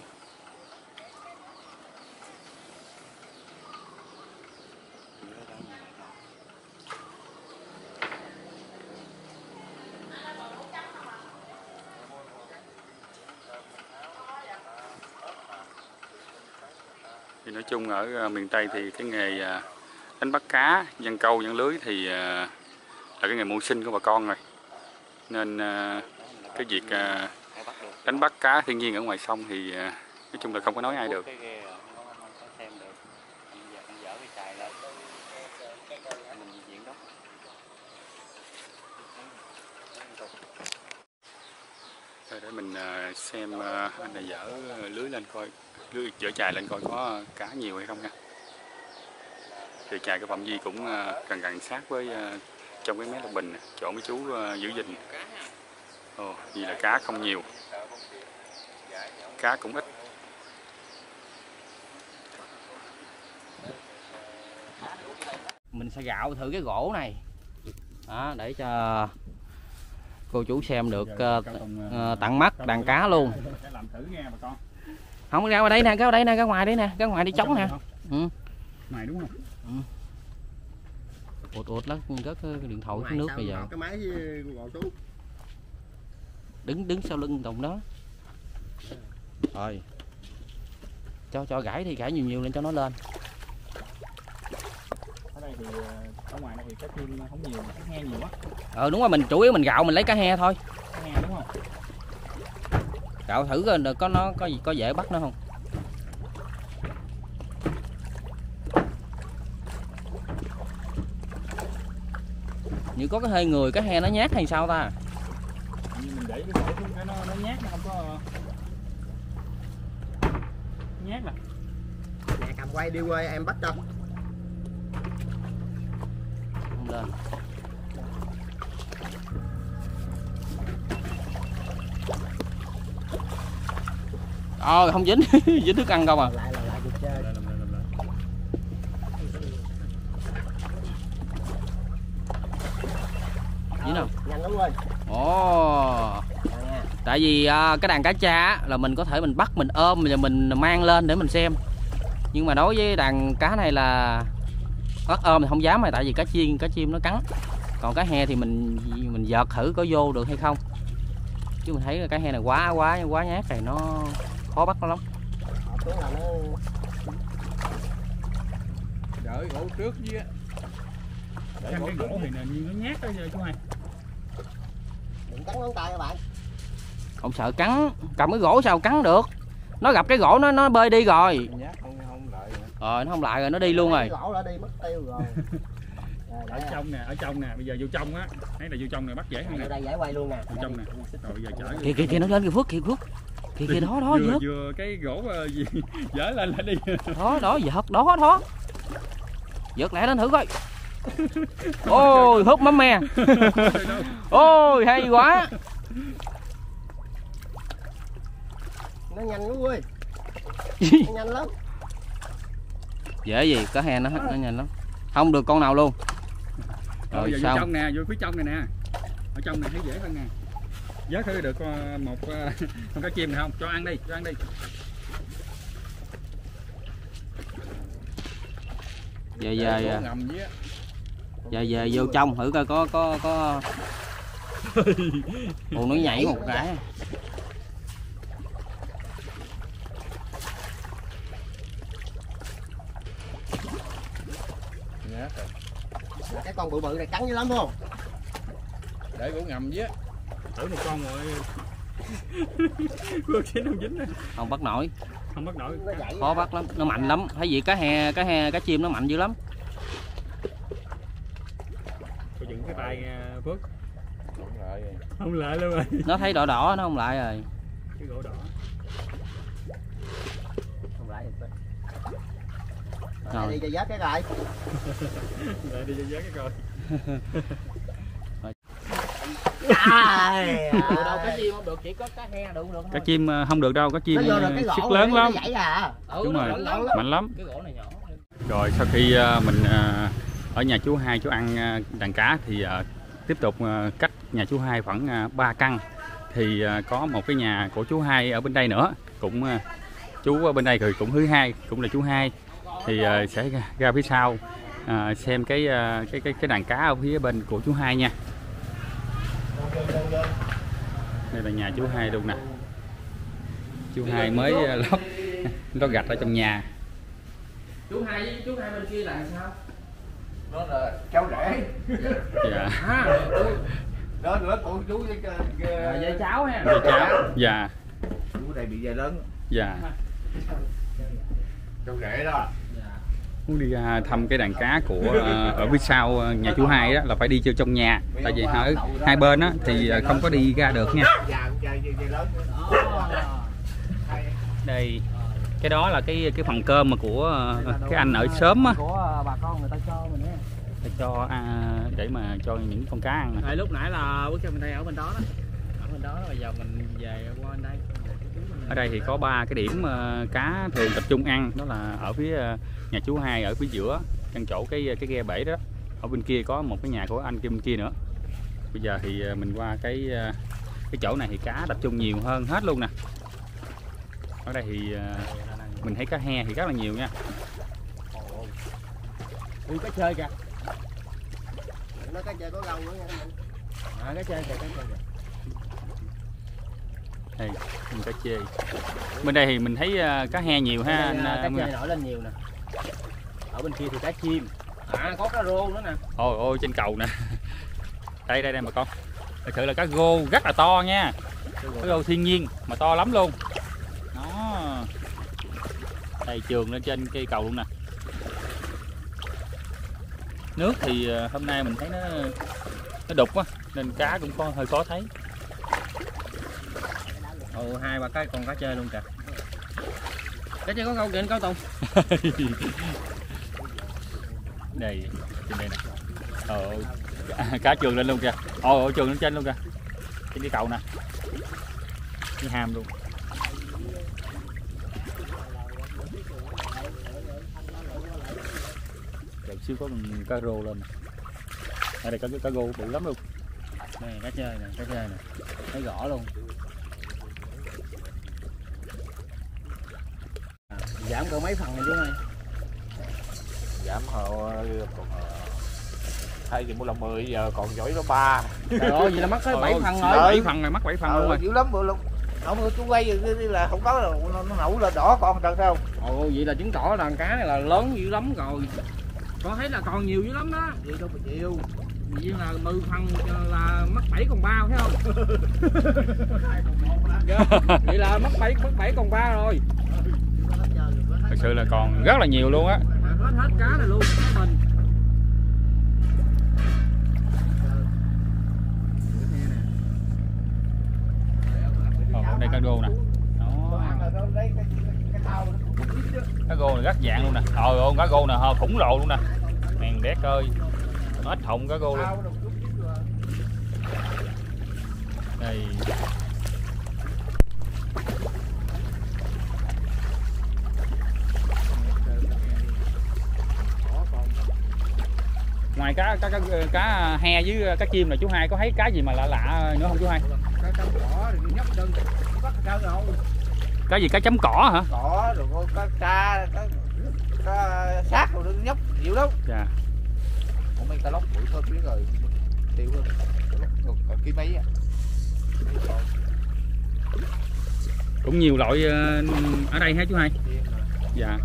Thì nói chung ở miền Tây thì cái nghề đánh bắt cá, giăng câu, giăng lưới thì là cái nghề mưu sinh của bà con rồi. Nên cái việc đánh bắt cá thiên nhiên ở ngoài sông thì nói chung là không có nói ai được. Để mình xem anh này dở lưới lên coi, lưới dở chài lên coi có cá nhiều hay không nha. Thì chài cái phạm vi cũng gần sát với trong cái mé lục bình chỗ mấy chú giữ gìn. Vì là cá không nhiều, cá cũng ít. Mình sẽ gạo thử cái gỗ này đó, để cho cô chú xem được tận mắt đàn cá luôn. Không, ra ngoài đây nè, ra đây nè, ra ngoài đấy nè, ra ngoài đi chống nè. Này đúng không? Ột lắm, rớt cái điện thoại xuống nước bây giờ. Cái máy với... Đứng sau lưng đồng đó. Rồi. Cho gãi thì gãi nhiều lên cho nó lên. Ở đây thì ở ngoài này thì cá chim không nhiều, cá he nhiều quá. Đúng rồi, mình chủ yếu mình gạo mình lấy cá he thôi. Cá he đúng không? Gạo thử coi được nó có gì, có dễ bắt nữa không? Như có cái hơi người, cái he nó nhát hay sao ta? Như mình để cái xuống cái nó nhát, nó không có nhát nè. Nè cầm quay đi quê em bắt đâu. Không lên. Không dính, dính thức ăn không à. Lại cuộc chơi. Tại vì cái đàn cá cha là mình có thể mình bắt, mình ôm và mình mang lên để mình xem. Nhưng mà đối với đàn cá này là ôm thì không dám, mà tại vì cá chim nó cắn. Còn cá he thì mình vợt thử có vô được hay không. Chứ mình thấy là cá he này quá nhát này, nó khó bắt nó lắm. Đợi gỗ trước với á. Đợi gỗ thì nó nhát đó chú hai. Đừng cắn ngón tay các bạn. Ông sợ cắn, cầm cái gỗ sao cắn được. Nó gặp cái gỗ nó bơi đi rồi. Nó không lại rồi, nó đi luôn rồi. Gỗ đã đi mất tiêu rồi. Ở trong nè, bây giờ vô trong á. Thấy là vô trong này bắt dễ không nè. Ở đây dễ quay luôn nè. Vô trong nè. Rồi bây giờ chở. Kìa nó lên kìa Phước, kìa đó vớt. Vừa cái gỗ gì dở lên lại đi. Đó vớt đó. Vớt lại lên thử coi. Ôi húp mắm me. Ôi hay quá. Nó nhanh lắm ơi. Nó nhanh lắm. Dễ gì cá he nó nhanh lắm. Không được con nào luôn. Rồi sao? Vô trong nè, vô phía trong này nè. Ở trong này thấy dễ hơn nè. Vớt thử được một con cá chim này không? Cho ăn đi, Về vô trong thử coi có. Ồ nó nhảy một cái. Cái con bự bự này cắn dữ lắm không? Để ngủ ngầm với. Thử một con rồi. Không bắt nổi. Khó bắt lắm, nó mạnh lắm. Thấy gì cá chim nó mạnh dữ lắm. Coi chừng cái tay Phước. Không lại luôn rồi. Nó thấy đỏ đỏ nó không lại rồi. Cái gỗ đỏ. Không lại được. Rồi. Đi cho cái lại. Lại đi cho cái coi. Đâu cá chim không được, chỉ có cá he đủ được thôi. Cá chim không được đâu, cá chim sức lớn lắm. Đúng rồi, mạnh lắm. Cái gỗ này nhỏ. Rồi sau khi mình ở nhà chú Hai chú ăn đàn cá thì tiếp tục cách nhà chú Hai khoảng 3 căn thì có một cái nhà của chú Hai ở bên đây nữa, cũng chú ở bên đây rồi cũng thứ Hai, cũng là chú Hai thì sẽ ra phía sau xem cái đàn cá ở phía bên của chú Hai nha. Đây là nhà chú Hai luôn nè. Chú Hai mới lót gạch ở trong nhà. Chú Hai bên kia là sao? Đó là cháu rể. Dạ. Đó nữa con chú với cháu ha. Cháu. Dạ. Chú đây bị dây lớn. Dạ. Cháu rể đó. Muốn đi thăm cái đàn cá của ở phía sau nhà chú Hai đó là phải đi vô trong nhà, tại vì ở hai bên á thì không có đi ra được nha. Đây cái đó là cái phần cơm mà của cái anh ở xóm á, bà con người ta cho mình á, cho để mà cho những con cá ăn nè. Lúc nãy là bước chân mình thấy ở bên đó đó, bây giờ mình về qua bên đây. Ở đây thì có 3 cái điểm cá thường tập trung ăn, đó là ở phía nhà chú Hai ở phía giữa căn chỗ cái ghe bể đó, ở bên kia có một cái nhà của anh kia bên kia nữa. Bây giờ thì mình qua cái chỗ này thì cá tập trung nhiều hơn hết luôn nè. Ở đây thì mình thấy cá he thì rất là nhiều nha. Ui cá chơi kìa. Nó cá chơi có lâu nữa nha. À cá chơi kìa, cá chơi kìa. Đây, mình cá chê. Bên đây thì mình thấy cá he nhiều ha anh. Cá chê nổi lên nhiều nè. Ở bên kia thì cá chim. À có cá rô nữa nè. Ôi trên cầu nè. Đây bà con. Thật sự là cá rô rất là to nha. Cá rô thiên nhiên mà to lắm luôn. Đó. Đây trường lên trên cây cầu luôn nè. Nước thì hôm nay mình thấy nó đục quá nên cá cũng có hơi khó thấy. Ồ, 2-3 cái con cá chơi luôn kìa. Cá chơi có câu kìa anh Cao Tùng. Đây, trên đây nè. Cá trường lên luôn kìa. Ồ, trường lên trên luôn kìa. Trên cái cầu nè. Cái hàm luôn. Đợi xíu có cá rô lên. Ở đây có cá rô bự lắm luôn. Đây, cá chơi nè, thấy rõ luôn. Giảm cỡ mấy phần này chú ơi? Giảm còn 250 giờ còn giỏi nó 3. Trời ơi, vậy là mất hết 7 phần rồi. 7 phần rồi, mất 7 phần luôn rồi. Dữ lắm bữa luôn. Ông chú quay là không có là nó nổ lên đỏ con trơn không? Ồ vậy là chứng tỏ đàn cá này là lớn dữ lắm rồi. Con thấy là còn nhiều dữ lắm đó. Vậy đâu mà chịu. Vì là 10 phần là mất 7 còn 3 thấy không? Vậy là mất 7 còn 3 rồi. Thật sự là còn rất là nhiều luôn á. Hết cá này luôn. Mình. Ở đây cá rô nè. Cá rô này rất dạng luôn nè. Trời ơi, cá rô nè, khủng lồ luôn nè. Mèn đét ơi. Nó ít họng cá rô luôn. Đây. Ngoài cá he với cá chim là chú Hai có thấy cá gì mà lạ lạ nữa không chú Hai? Cá cỏ thì nhấp chân bắt cá rồi. Cái gì, cá chấm cỏ hả? Cỏ rồi có cá xác rồi nó nhấp nhiều lắm. Dạ. Còn mấy cá lóc bụi thôi biết rồi. Tiêu luôn. Còn ký mấy á. Cũng nhiều loại ở đây hả chú Hai? Dạ.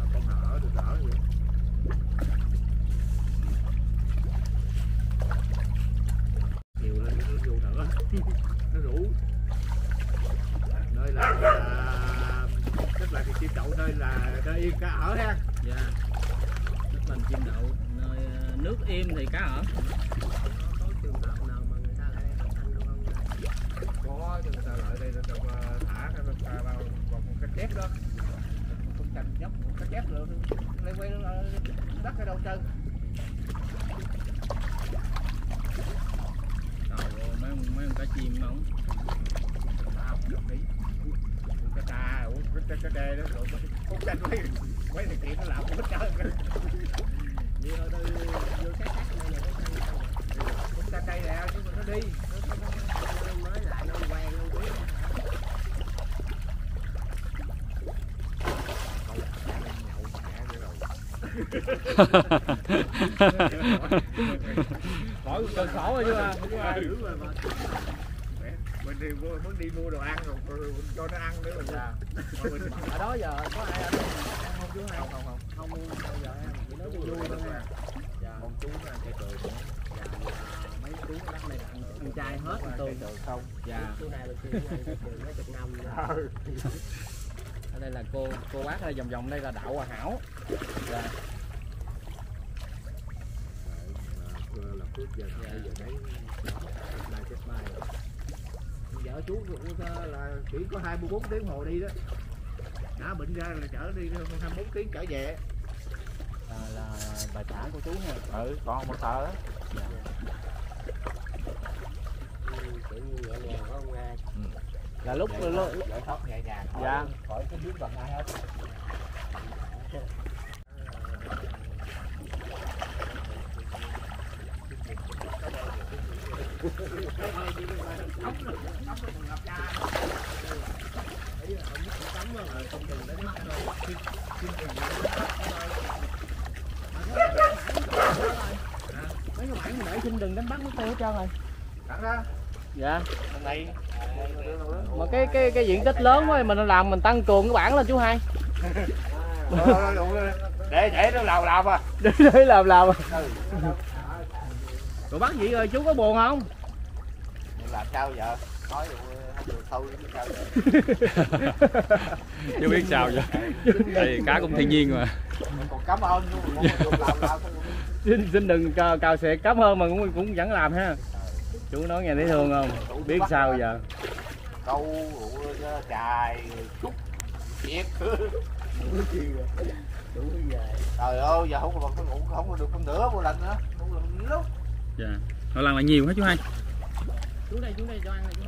Nó rủ nơi là tức là cái chim đậu nơi là nơi yên cá ở ha. Dạ. Tức là chim đậu nơi nước im thì cá ở. Có trường hợp nào mà người ta lại ăn được không? Có, người ta lại đây được thả cái vào một cái chép đó. Không cần nhóc một cái chép nữa lấy quay nó đắt cái đầu chân. Mấy con cá chim không? Cá ta, cá đê đó rồi con chanh mấy thằng kia nó làm hết trơn. Vậy rồi tôi vô cái này là con chanh đây nè, chứ nó đi. Nó mới lại nó quen luôn biết. Khỏi cơ sổ rồi chứ mà. Mình thì muốn đi mua đồ ăn rồi cho nó ăn nữa rồi sao? Ở đó giờ có ai ăn không chú Hai? Không mua đâu giờ ăn. Chỉ nói cho vui thôi. Con chú nó ăn cây cười nữa. Mấy chú nó đắt này ăn ăn chay hết cây cười không? Chú Hai là chú ăn cây cười mấy chục năm. Ở đây là cô bác ở đây vòng đây là đậu Hòa Hảo. Dạ. Vợ chú là chỉ có 24 tiếng hồ đi đó. Đã bệnh ra là chở đi 24 tiếng trở về. Là bà xã của chú nè. Ừ, con bà xã đó. Dạ. Tự nhiên nhẹ nhàng có không ai. Là lúc giải thoát nhẹ nhàng khỏi, dạ. Khỏi cái biến bằng ai hết. Mấy các bạn để chim đừng đánh bắt nó tiêu hết trơn rồi. Cẩn ra. Dạ. Này. Mà cái diện tích lớn quá mình làm mình tăng cường cái bảng lên chú Hai. Để nó lào à. Để lào. Rồi bác gì ơi chú có buồn không? Làm sao giờ? Nói được sâu sao giờ? Chưa biết sao giờ. Đây cá cũng thiên nhiên mà. Còn cảm ơn luôn. Xin đừng cào xẹt cảm ơn mà cũng vẫn làm ha. Chú nói nghe thấy thương không? Biết sao giờ? Câu rượu chài chút chép. Trời ơi giờ không còn ngủ không được con nửa một lần nữa. Không được lúc. Dạ. Hồi lần là nhiều hả chú Hai? Chú đây cho ăn này chú.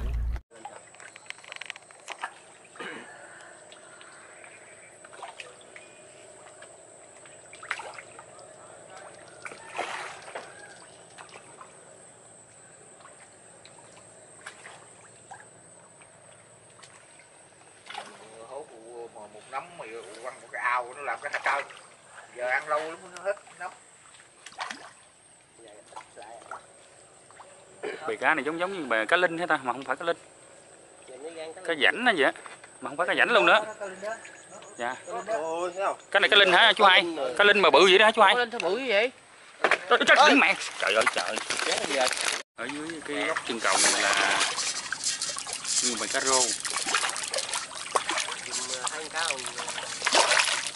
Hổ cụ mà một nấm mà quăng một cái ao nó làm cái hạt cơm. Giờ ăn lâu lắm nó hết nấm. Bì cá này giống như bè cá linh hết ta, mà không phải cá linh. Cá rảnh nó vậy, mà không phải cá rảnh luôn nữa. Dạ. Cái này cá linh hả chú Hai? Cá linh mà bự vậy đó hả chú Hai? Cá linh sao bự vậy? Chết đứng mẹ. Trời ơi trời. Ở dưới cái góc chân cầu này là nguyên vài cá rô.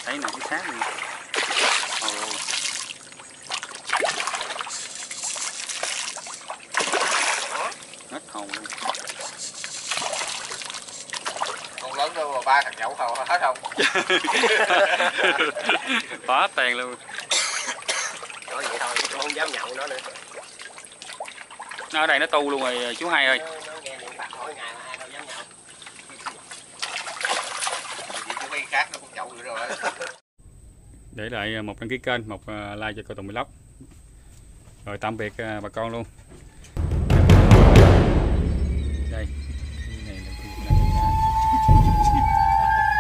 Thấy nè cái xác này. Hết hồn luôn. Con lớn đâu mà ba thằng nhậu hầu hết không? Quá tàn luôn. Nói vậy thôi, tôi không dám nhậu nó nữa. Nó ở đây nó tu luôn rồi chú hai ơi. Nó nghe điện bạc mỗi ngày mà ai đâu dám nhậu. Vì chú mấy khác nó cũng nhậu nữa rồi. Để lại một đăng ký kênh, một like cho Cao Tùng Vlog. Rồi tạm biệt bà con luôn. Đây